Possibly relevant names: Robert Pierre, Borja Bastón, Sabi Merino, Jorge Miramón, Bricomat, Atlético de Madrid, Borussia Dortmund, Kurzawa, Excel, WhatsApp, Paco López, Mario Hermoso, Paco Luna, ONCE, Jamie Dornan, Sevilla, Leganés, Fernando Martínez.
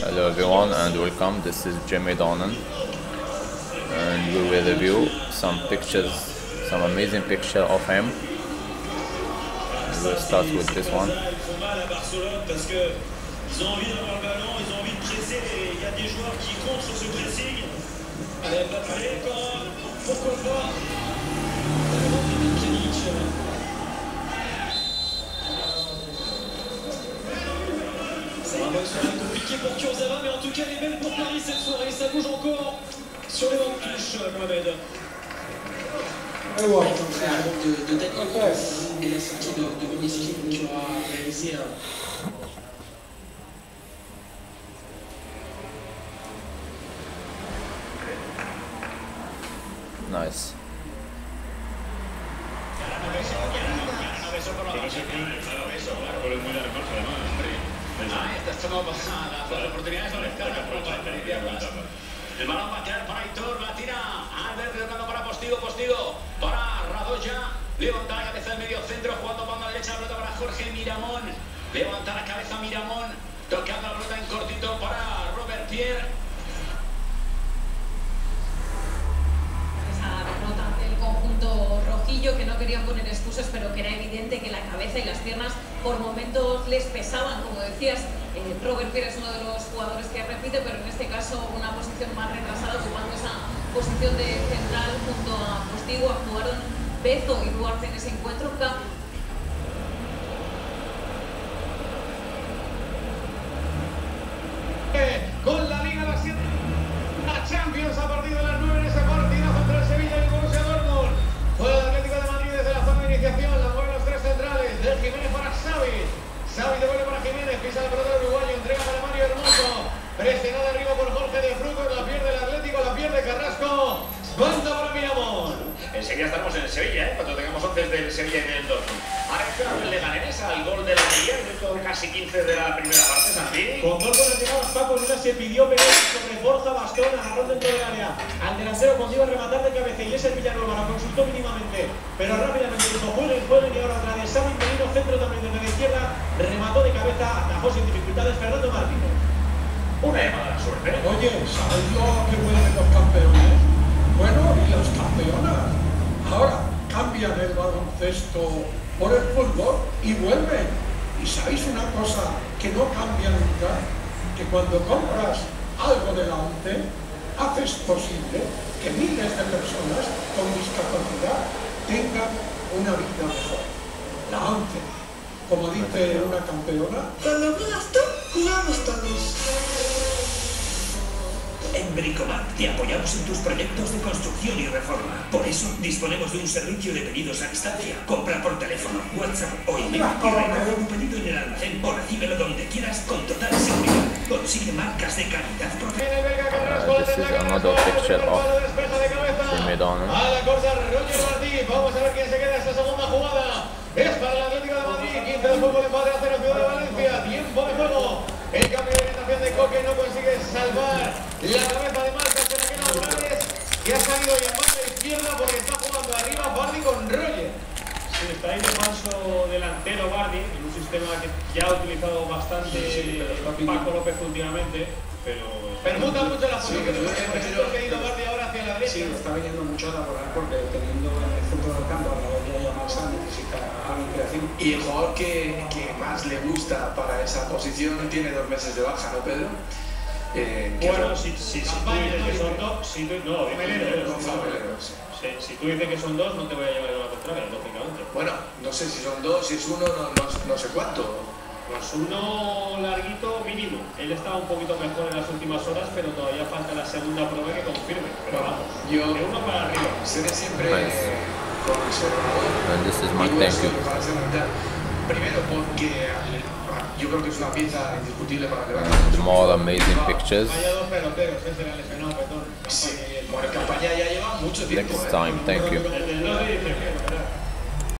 Hello everyone and welcome, this is Jamie Dornan and we will review some pictures, some amazing picture of him. And we'll start with this one. Ça va être compliqué pour Kurzawa, mais en tout cas les mêmes pour Paris cette soirée, ça bouge encore sur les bancs de touche, Mohamed. Ouais, donc c'est un groupe de technique et la sortie de Mineski qui aura réalisé un... Nice. Esta no pasada, las oportunidades son escasas por la experiencia. El balón va a quedar para Aitor, la tira Albert, tratando para Postigo, para Radoya, levanta la cabeza del medio centro, jugando banda derecha, la pelota para Jorge Miramón, levanta la cabeza Miramón, tocando la pelota en cortito para Robert Pierre. Esa pelota del conjunto rojillo que no querían poner excusas, pero que era evidente que la cabeza y las piernas por momentos les pesaban, como decías. Robert Pierre es uno de los jugadores que repite, pero en este caso una posición más retrasada, ocupando esa posición de central junto a Postigo. Jugaron Bezo y Duarte en ese encuentro. Con la Liga de las 7, la Champions a partir de las 9 en ese partido contra el Sevilla y el Borussia Dortmund. Fue el Atlético de Madrid desde la zona de iniciación, la mueven los tres centrales, del Jiménez para Xavi devuelve para Jiménez, pisa la pelota del uruguayo, entrega para Mario Hermoso, presionada arriba por Jorge de Frucos, la pierde el Atlético, la pierde Carrasco, cuenta para Miramón. Enseguida estaremos en el Sevilla, cuando tengamos 11 del Sevilla y del Dortmund. Ahora el Leganés al gol de la media, minuto casi 15 de la primera parte, Santi. Con dos goles llegados, Paco Luna se pidió penalti sobre Borja Bastón, agarró dentro del área. Al delantero consigue rematar de cabeza y es el Villanueva, lo consultó mínimamente, pero rápidamente dijo, jueguen y ahora otra de Sabi Merino, centro también desde la izquierda, remató de cabeza, atajó sin dificultades Fernando Martínez. Una llamada de la suerte. Oye, ¿sabes yo qué pueden los campeones? Bueno, y las campeonas. Ahora cambian el baloncesto por el fútbol y vuelven. Y sabéis una cosa que no cambia nunca, que cuando compras algo de la ONCE, haces posible que miles de personas con discapacidad tengan una vida mejor. La ONCE, como dice una campeona, cuando juegas tú, jugamos todos. En Bricomat te apoyamos en tus proyectos de construcción y reforma. Por eso disponemos de un servicio de pedidos a distancia. Compra por teléfono, WhatsApp o email y realiza tu pedido en el almacén o recíbelo donde quieras con total seguridad. Consigue marcas de calidad profesional. Es para el Atlético de Madrid, 15 de fútbol, empate a 0, Ciudad de Valencia, tiempo de juego. El cambio de orientación de Coque no consigue salvar la cabeza de marca, se la queda a Morales, que ha salido y en mano izquierda porque está jugando arriba Bardi con Roger. Sí, está ahí de falso delantero Bardi, en un sistema que ya ha utilizado bastante Paco López últimamente, pero... Permuta mucho la posición, sí, que ha ido Bardi ahora hacia la derecha. Sí, está viniendo mucho a laborar porque teniendo el centro del campo a la hora de Marsa necesita alguien creación. Y el jugador que más le gusta para esa posición tiene 2 meses de baja, ¿no, Pedro? Bueno, si tú dices que son 2, no te voy a llevar a la contraria, lógicamente. Bueno, no sé si son 2, si es 1, no sé cuánto. Pues 1 larguito mínimo. Él estaba un poquito mejor en las últimas horas, pero todavía falta la segunda prueba que confirme. Pero vamos, de 1 para arriba. Seré siempre conservador. Primero porque yo creo que es una pieza indiscutible para levantar. More amazing pictures. Hay 2 peloteros, ese era el lesionado, perdón. Sí, bueno, Campaña ya lleva mucho tiempo. Next time, thank you.